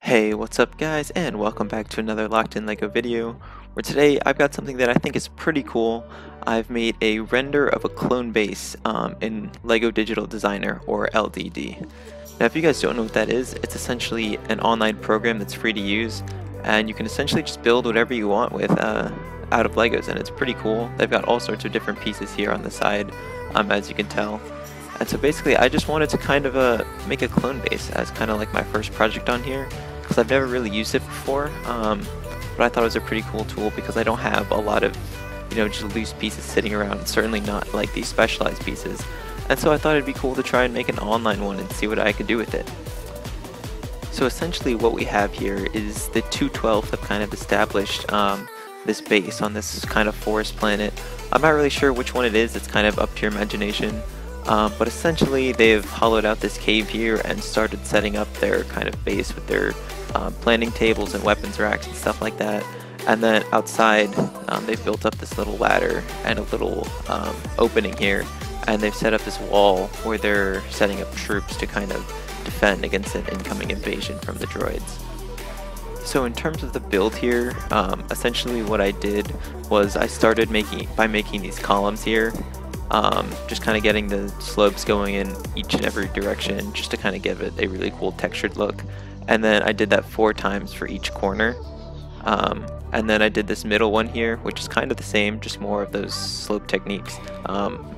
Hey, what's up guys, and welcome back to another Locked in LEGO video, where today I've got something that I think is pretty cool. I've made a render of a clone base in LEGO Digital Designer, or LDD. Now if you guys don't know what that is, it's essentially an online program that's free to use, and you can essentially just build whatever you want with out of Legos, and it's pretty cool. They've got all sorts of different pieces here on the side, as you can tell. And so basically I just wanted to kind of make a clone base as kind of like my first project on here, because I've never really used it before, but I thought it was a pretty cool tool because I don't have a lot of, you know, just loose pieces sitting around, certainly not like these specialized pieces. And so I thought it'd be cool to try and make an online one and see what I could do with it. So essentially what we have here is the 212th have kind of established this base on this kind of forest planet. I'm not really sure which one it is, it's kind of up to your imagination. But essentially they've hollowed out this cave here and started setting up their kind of base with their planning tables and weapons racks and stuff like that. And then outside they've built up this little ladder and a little opening here, and they've set up this wall where they're setting up troops to kind of defend against an incoming invasion from the droids. So in terms of the build here, essentially what I did was I started by making these columns here. Just kind of getting the slopes going in each and every direction just to kind of give it a really cool textured look. And then I did that 4 times for each corner. And then I did this middle one here, which is kind of the same, just more of those slope techniques.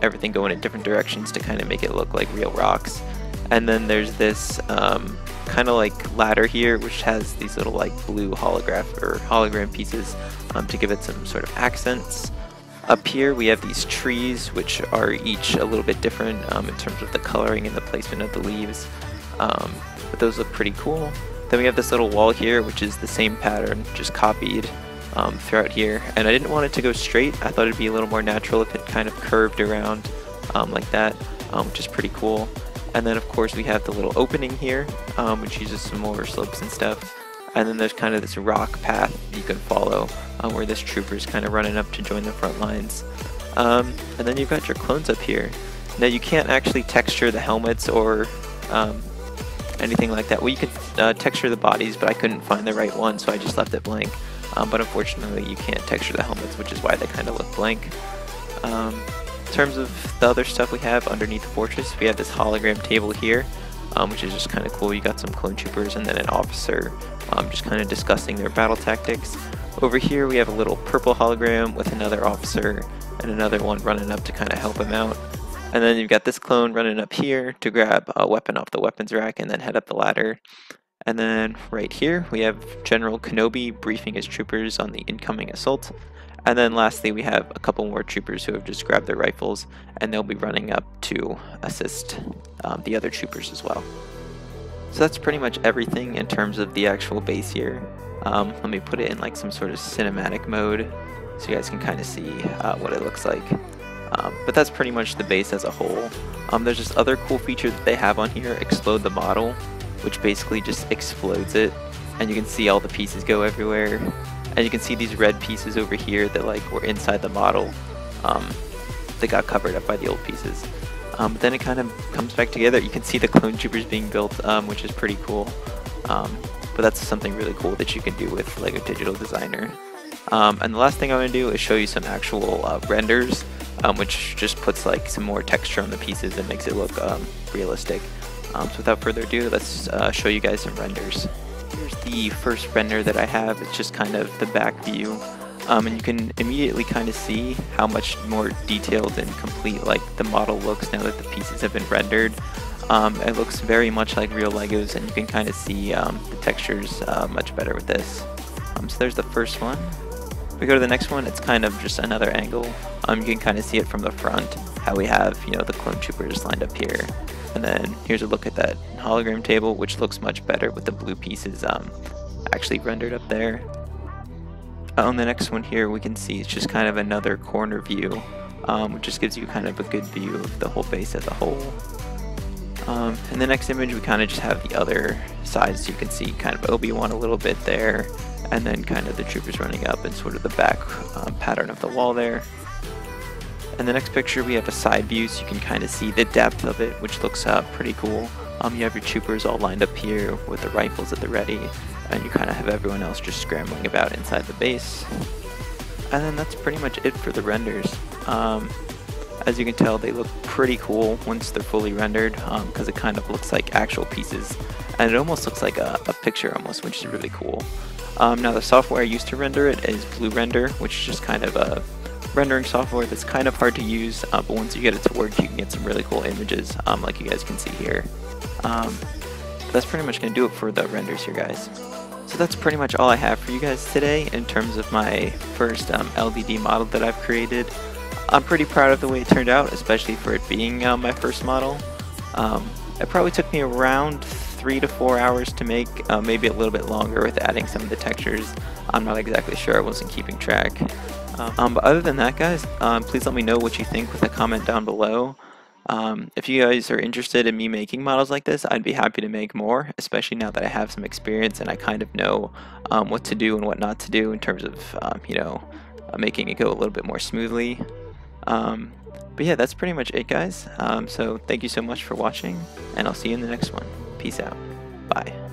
Everything going in different directions to kind of make it look like real rocks. And then there's this kind of like ladder here, which has these little like blue hologram pieces to give it some sort of accents. Up here we have these trees, which are each a little bit different in terms of the coloring and the placement of the leaves, but those look pretty cool. Then we have this little wall here, which is the same pattern, just copied throughout here. And I didn't want it to go straight, I thought it'd be a little more natural if it kind of curved around like that, which is pretty cool. And then of course we have the little opening here, which uses some more slopes and stuff. And then there's kind of this rock path you can follow where this trooper's kind of running up to join the front lines. And then you've got your clones up here. Now you can't actually texture the helmets or anything like that. Well, you could texture the bodies, but I couldn't find the right one, so I just left it blank. But unfortunately you can't texture the helmets, which is why they kind of look blank. In terms of the other stuff we have underneath the fortress, we have this hologram table here, which is just kind of cool. You got some clone troopers and then an officer just kind of discussing their battle tactics. Over here we have a little purple hologram with another officer and another one running up to kind of help him out. And then you've got this clone running up here to grab a weapon off the weapons rack and then head up the ladder. And then right here we have General Kenobi briefing his troopers on the incoming assault. And then lastly we have a couple more troopers who have just grabbed their rifles, and they'll be running up to assist the other troopers as well. So that's pretty much everything in terms of the actual base here. Let me put it in like some sort of cinematic mode so you guys can kind of see what it looks like. But that's pretty much the base as a whole. There's this other cool feature that they have on here, Explode the Model, which basically just explodes it, and you can see all the pieces go everywhere. And you can see these red pieces over here that like were inside the model, that got covered up by the old pieces. But then it kind of comes back together. You can see the clone troopers being built, which is pretty cool. But that's something really cool that you can do with LEGO Digital Designer. And the last thing I'm going to do is show you some actual renders, which just puts like some more texture on the pieces and makes it look realistic. So without further ado, let's show you guys some renders. Here's the first render that I have. It's just kind of the back view, and you can immediately kind of see how much more detailed and complete like the model looks now that the pieces have been rendered. It looks very much like real Legos, and you can kind of see the textures much better with this. So there's the first one. If we go to the next one, it's kind of just another angle. You can kind of see it from the front, how we have, you know, the clone troopers lined up here. And then here's a look at that hologram table, which looks much better with the blue pieces actually rendered up there. On the next one here, we can see it's just kind of another corner view, which just gives you kind of a good view of the whole base as a whole. In the next image, we kind of just have the other side, so you can see kind of Obi-Wan a little bit there, and then kind of the troopers running up and sort of the back pattern of the wall there. In the next picture, we have a side view, so you can kind of see the depth of it, which looks pretty cool. You have your troopers all lined up here with the rifles at the ready, and you kind of have everyone else just scrambling about inside the base. And then that's pretty much it for the renders. As you can tell, they look pretty cool once they're fully rendered, because it kind of looks like actual pieces, and it almost looks like a picture almost, which is really cool. Now the software I used to render it is BlueRender, which is just kind of a rendering software that's kind of hard to use, but once you get it to work, you can get some really cool images, like you guys can see here. That's pretty much going to do it for the renders here, guys. So that's pretty much all I have for you guys today in terms of my first LDD model that I've created. I'm pretty proud of the way it turned out, especially for it being my first model. It probably took me around 3 to 4 hours to make, maybe a little bit longer with adding some of the textures. I'm not exactly sure, I wasn't keeping track. But other than that, guys, please let me know what you think with a comment down below. If you guys are interested in me making models like this, I'd be happy to make more, especially now that I have some experience and I kind of know what to do and what not to do in terms of, you know, making it go a little bit more smoothly. But yeah, that's pretty much it, guys. So thank you so much for watching, and I'll see you in the next one. Peace out. Bye.